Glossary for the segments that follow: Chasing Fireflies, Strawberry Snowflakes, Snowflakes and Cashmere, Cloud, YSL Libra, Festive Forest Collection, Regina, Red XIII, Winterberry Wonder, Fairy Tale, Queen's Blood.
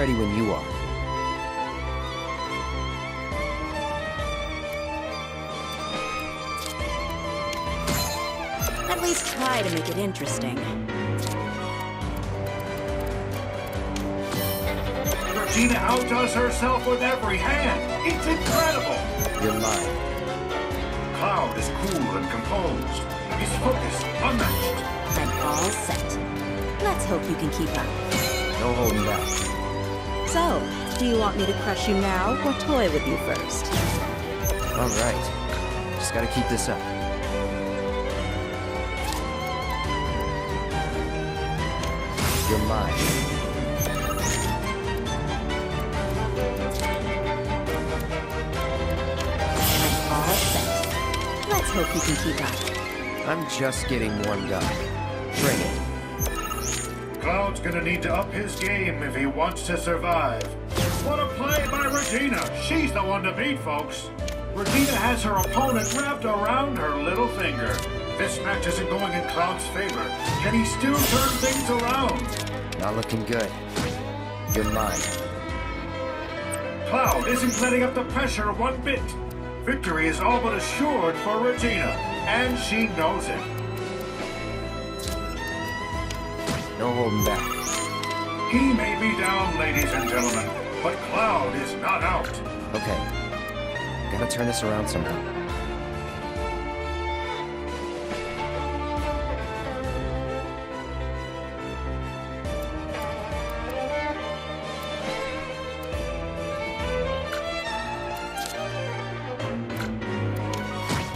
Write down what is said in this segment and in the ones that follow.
ready when you are. At least try to make it interesting. Regina outdoes herself with every hand. It's incredible. You're mine. Cloud is cool and composed. He's focused, unmatched. I'm all set. Let's hope you can keep up. No holding back. So, do you want me to crush you now, or toy with you first? All right. Just gotta keep this up. You're mine. I'm all set. Let's hope you can keep up. I'm just getting warmed up. Bring it. Cloud's gonna need to up his game if he wants to survive. What a play by Regina! She's the one to beat, folks! Regina has her opponent wrapped around her little finger. This match isn't going in Cloud's favor. Can he still turn things around? Not looking good. You're mine. Cloud isn't letting up the pressure one bit. Victory is all but assured for Regina, and she knows it. No holding back. He may be down, ladies and gentlemen, but Cloud is not out. Okay. Gotta turn this around somehow.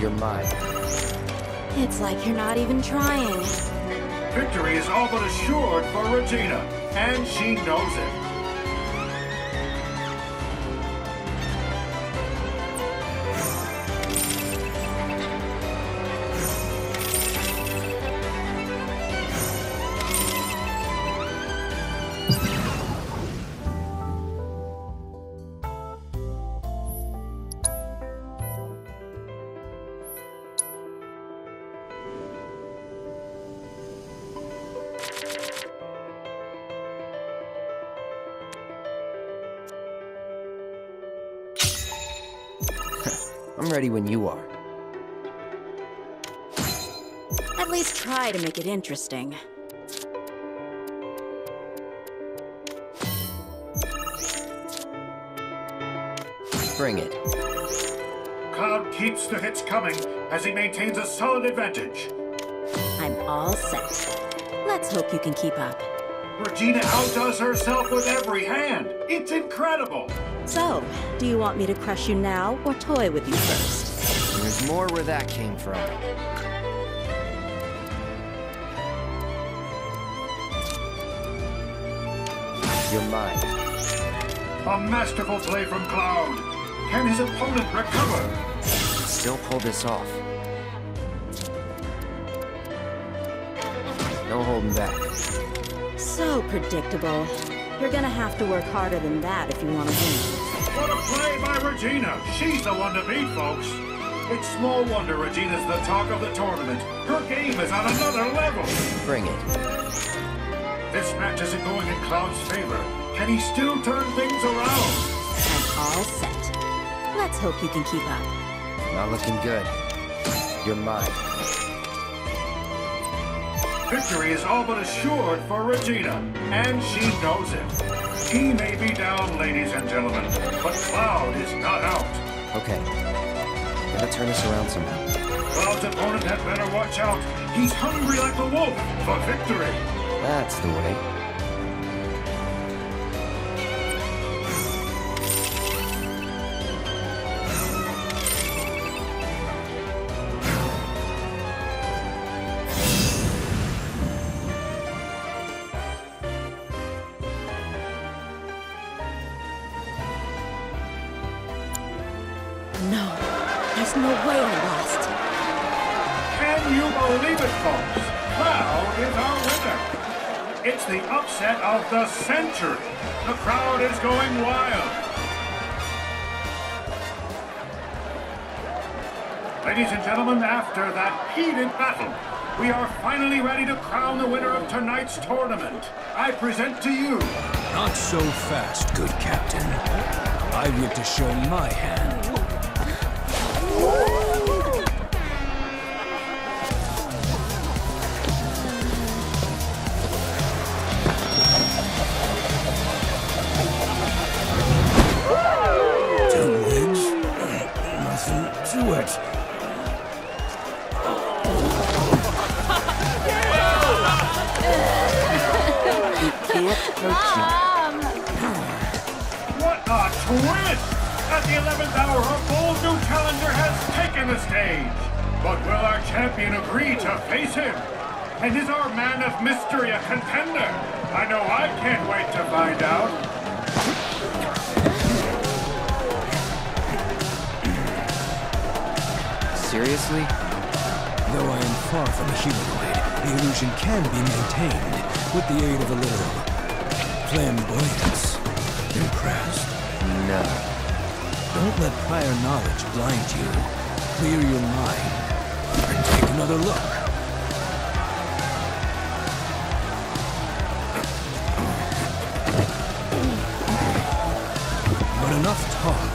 You're mine. It's like you're not even trying. Victory is all but assured for Regina, and she knows I'm ready when you are. At least try to make it interesting. Bring it. Cloud keeps the hits coming as he maintains a solid advantage. I'm all set. Let's hope you can keep up. Regina outdoes herself with every hand. It's incredible. So, do you want me to crush you now, or toy with you first? There's more where that came from. You're mine. A masterful play from Cloud. Can his opponent recover? Still pull this off. No holding back. So predictable. You're gonna have to work harder than that if you want to win. What a play by Regina! She's the one to beat, folks! It's small wonder Regina's the talk of the tournament. Her game is on another level! Bring it. This match isn't going in Cloud's favor. Can he still turn things around? I'm all set. Let's hope you can keep up. Not looking good. You're mine. Victory is all but assured for Regina, and she knows it. He may be down, ladies and gentlemen, but Cloud is not out. Okay. Gotta turn this around somehow. Cloud's opponent had better watch out. He's hungry like a wolf for victory. That's the way. No, there's no way I lost. Can you believe it, folks? Cloud is our winner. It's the upset of the century. The crowd is going wild. Ladies and gentlemen, after that heated battle, we are finally ready to crown the winner of tonight's tournament. I present to you... Not so fast, good captain. I want to show my hand. What a twist! At the 11th hour, a bold new challenger has taken the stage! But will our champion agree to face him? And is our man of mystery a contender? I know I can't wait to find out. Seriously? Though I am far from a humanoid, the illusion can be maintained with the aid of a little flamboyance. Impressed? No. Don't let prior knowledge blind you. Clear your mind and take another look. But enough talk.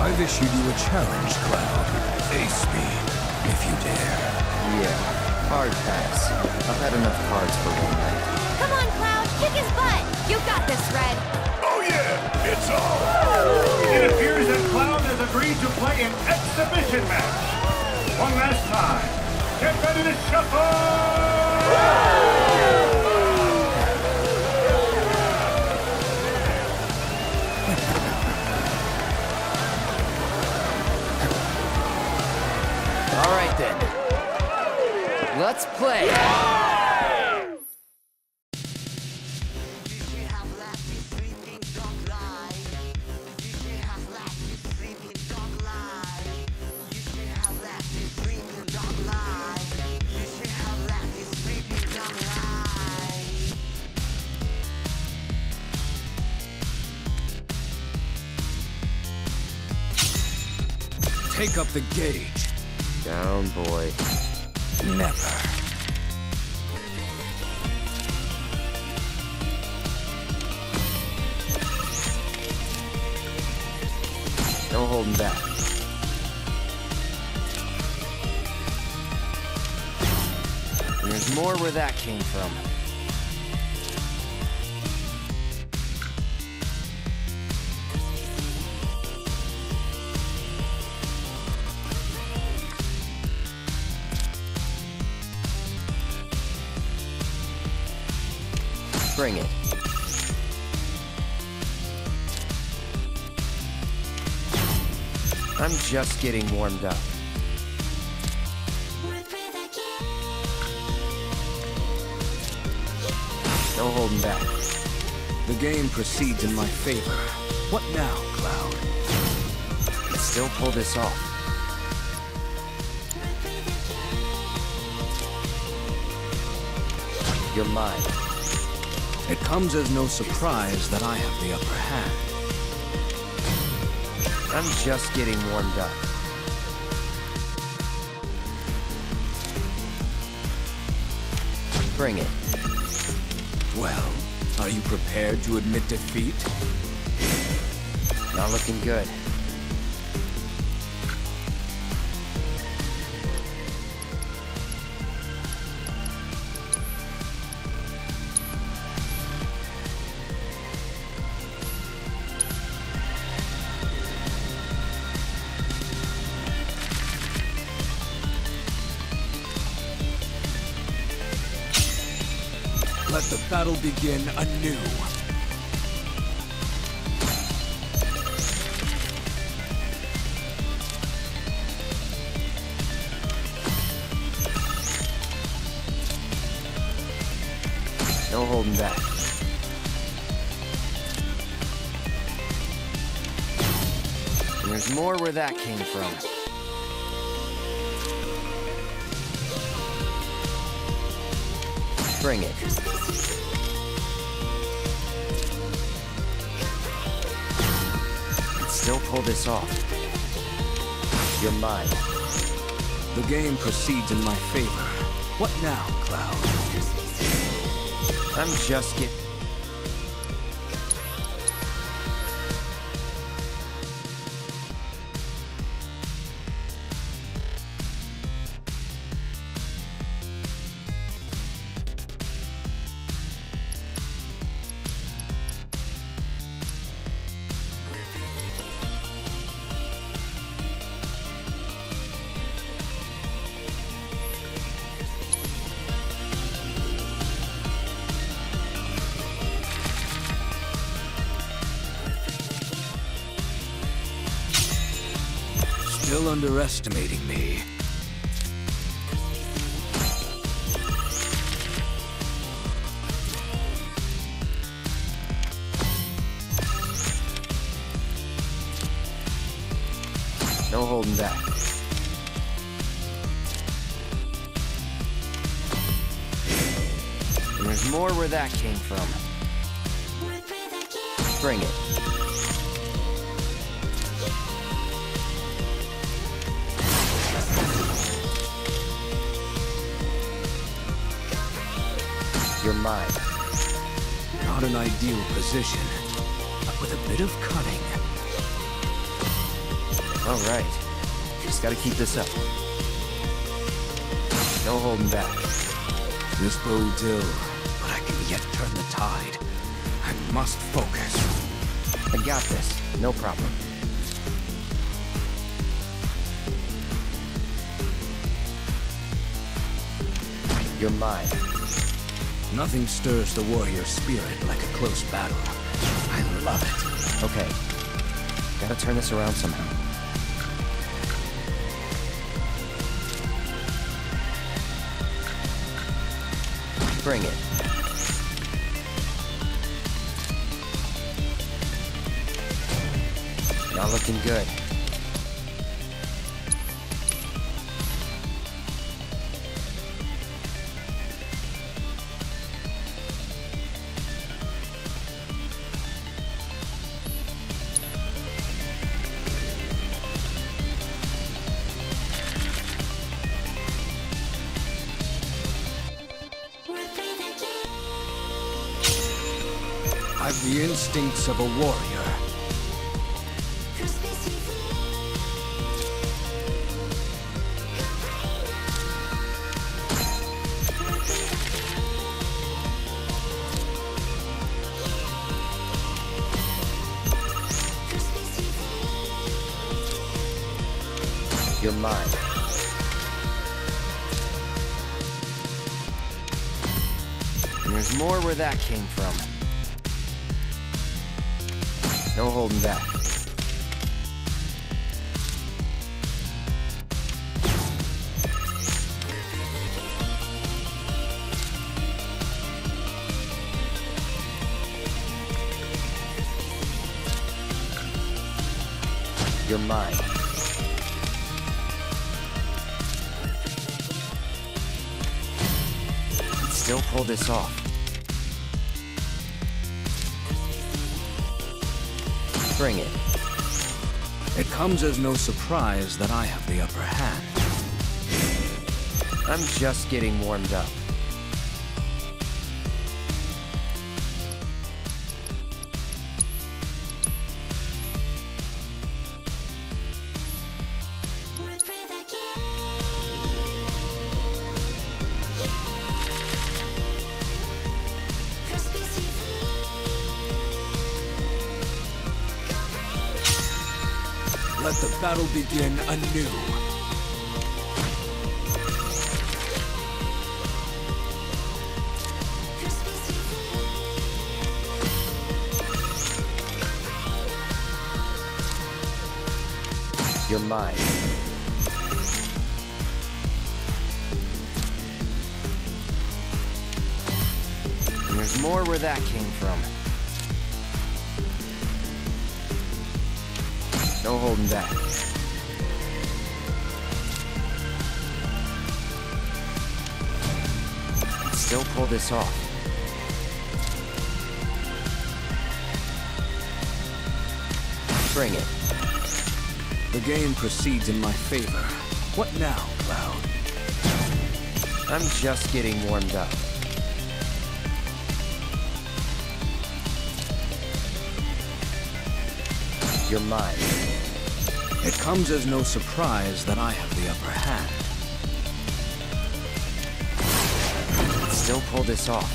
I've issued you a challenge, Cloud. Face me, if you dare. Yeah, hard pass. I've had enough cards for one night. Come on, Cloud! Kick his butt! You got this, Red! Oh yeah! It's on! It appears that Cloud has agreed to play an exhibition match! One last time! Get ready to shuffle! All right then. Let's play! Yeah! Take up the gauge. Down, boy. Never. No holding back. And there's more where that came from. Bring it. I'm just getting warmed up. No holding back. The game proceeds in my favor. What now, Cloud? I can still pull this off. You're mine. It comes as no surprise that I have the upper hand. I'm just getting warmed up. Bring it. Well, are you prepared to admit defeat? Not looking good. Let the battle begin anew. No holding back. And there's more where that came from. Bring it. I'd still pull this off. You're mine. The game proceeds in my favor. What now, Cloud? I'm just getting... underestimating me. No holding back. And there's more where that came from. Bring it. Your mind. Not an ideal position, but with a bit of cutting. All right, just gotta keep this up. No holding back. This bodes ill, but I can yet turn the tide. I must focus. I got this, no problem. Your mind. Nothing stirs the warrior's spirit like a close battle. I love it. Okay. Gotta turn this around somehow. Bring it. Not looking good. I've the instincts of a warrior. You're mine. And there's more where that came from. No holding back. You're mine. I'd still pull this off. Bring it. It comes as no surprise that I have the upper hand. I'm just getting warmed up. Let the battle begin anew. You're mine. And there's more where that came from. No holding back. Still pull this off. Bring it. The game proceeds in my favor. What now, Cloud? I'm just getting warmed up. Your mind. It comes as no surprise that I have the upper hand. Still pull this off.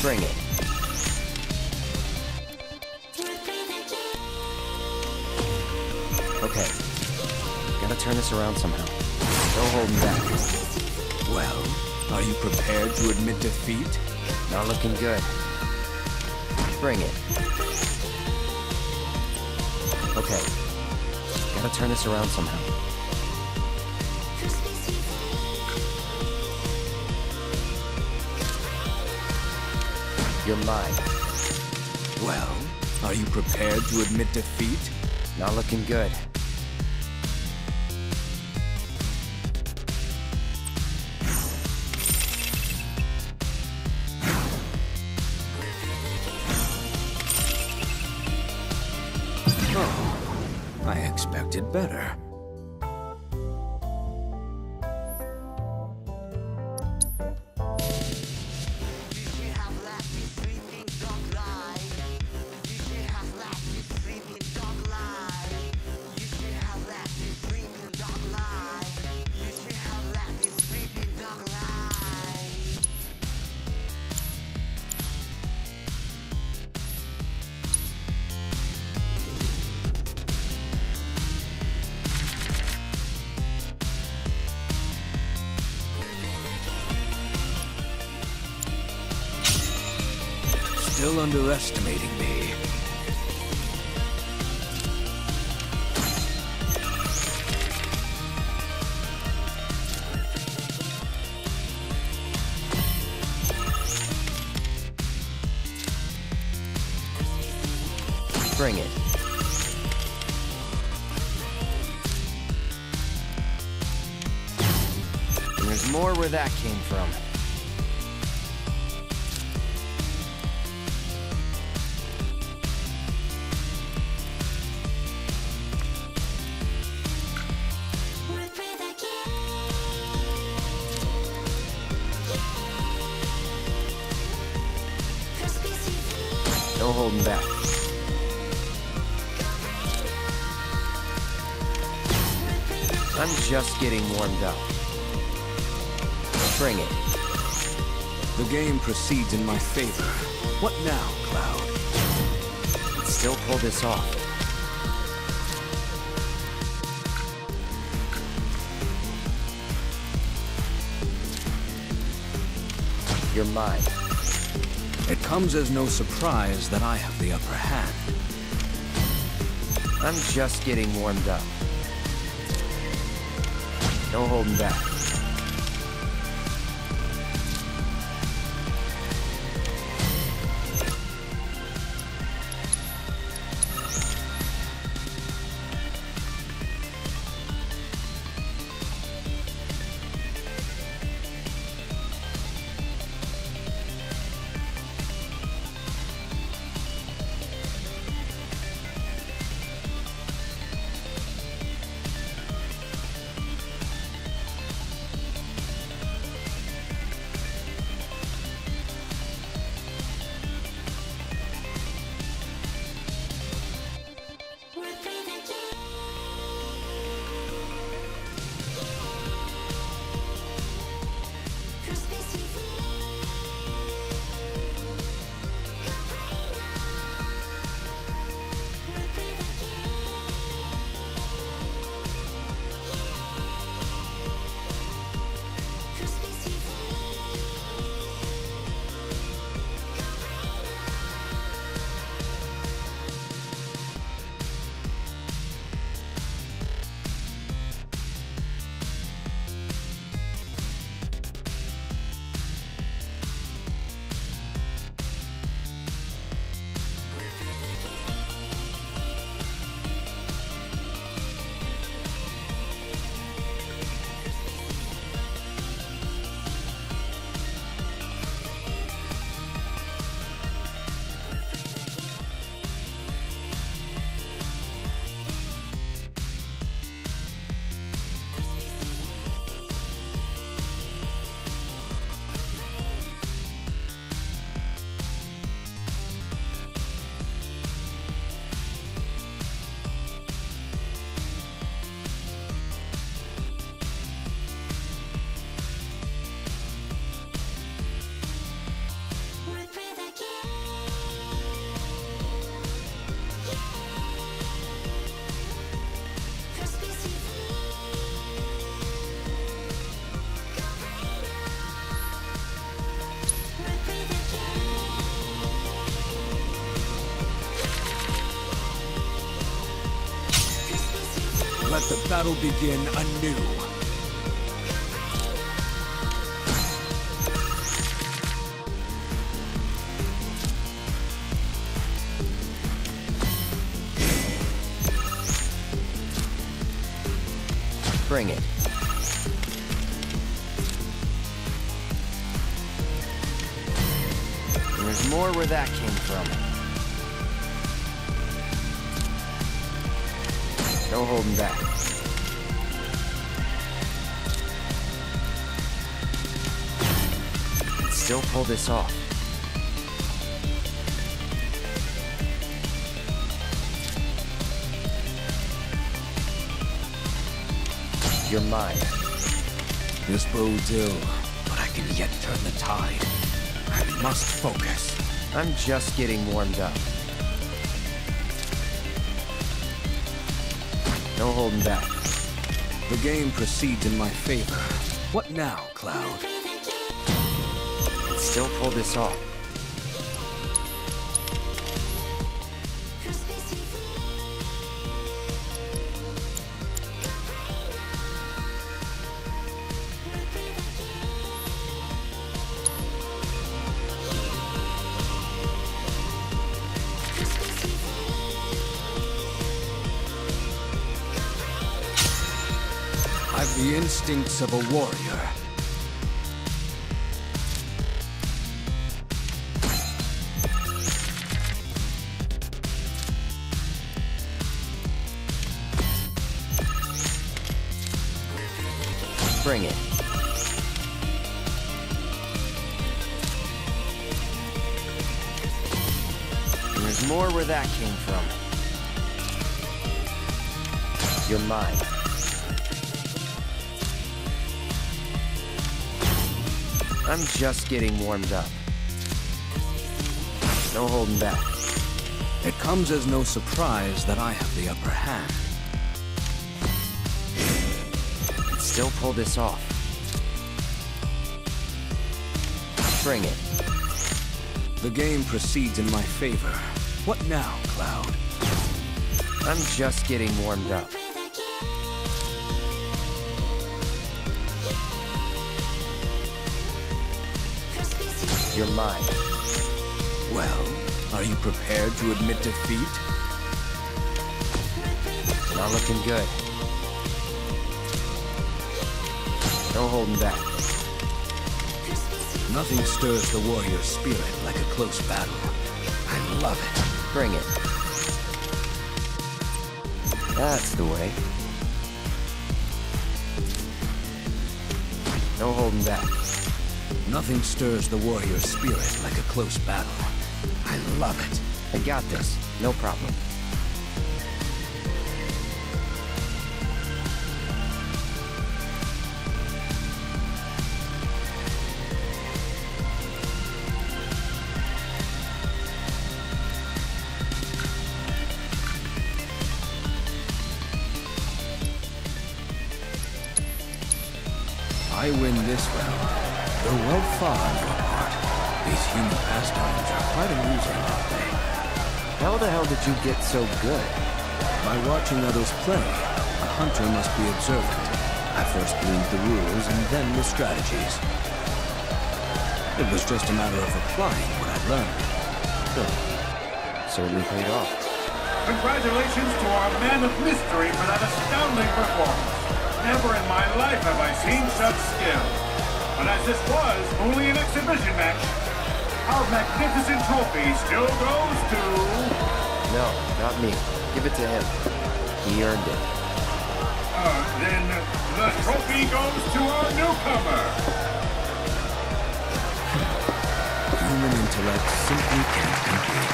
Bring it. Okay. Gotta turn this around somehow. No holding back. Well, are you prepared to admit defeat? Not looking good. Bring it. Okay, gotta turn this around somehow. You're mine. Well, are you prepared to admit defeat? Not looking good. I expected better. Still underestimating me. Bring it. And there's more where that came from. No holding back. I'm just getting warmed up. Bring it. The game proceeds in my favor. What now, Cloud? Let's still pull this off. You're mine. It comes as no surprise that I have the upper hand. I'm just getting warmed up. No holding back. battle begin anew. Bring it. There's more where that came from. No holding back. Can still pull this off. You're mine. This bodes ill, but I can yet turn the tide. I must focus. I'm just getting warmed up. No holding back. The game proceeds in my favor. What now, Cloud? Can still pull this off. The instincts of a warrior. Bring it. There's more where that came from. You're mine. I'm just getting warmed up. No holding back. It comes as no surprise that I have the upper hand. I can still pull this off. Bring it. The game proceeds in my favor. What now, Cloud? I'm just getting warmed up. Your mind. Well, are you prepared to admit defeat? Not looking good. No holding back. Nothing stirs the warrior's spirit like a close battle. I love it. Bring it. That's the way. No holding back. Nothing stirs the warrior's spirit like a close battle. I love it. I got this. No problem. I win this round. Though well far on your part, these human pastimes are quite amusing, aren't they? How the hell did you get so good? By watching others play, a hunter must be observant. I first gleaned the rules and then the strategies. It was just a matter of applying what I'd learned. So, certainly paid off. Congratulations to our man of mystery for that astounding performance. Never in my life have I seen such skill. But as this was only an exhibition match, our magnificent trophy still goes to... No, not me. Give it to him. He earned it. Then the trophy goes to our newcomer. Human intellect simply can't compete.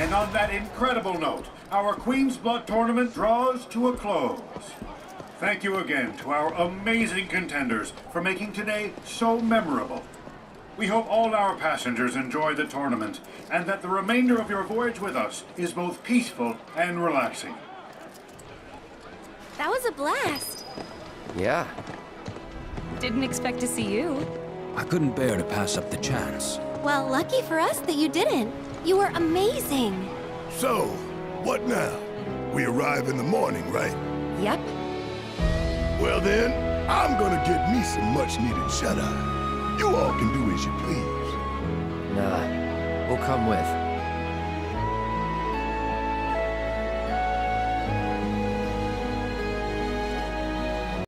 And on that incredible note, our Queen's Blood tournament draws to a close. Thank you again to our amazing contenders for making today so memorable. We hope all our passengers enjoy the tournament and that the remainder of your voyage with us is both peaceful and relaxing. That was a blast. Yeah. Didn't expect to see you. I couldn't bear to pass up the chance. Well, lucky for us that you didn't. You were amazing. So, what now? We arrive in the morning, right? Yep. Well then, I'm gonna get me some much-needed shut-eye. You all can do as you please. Nah, we'll come with.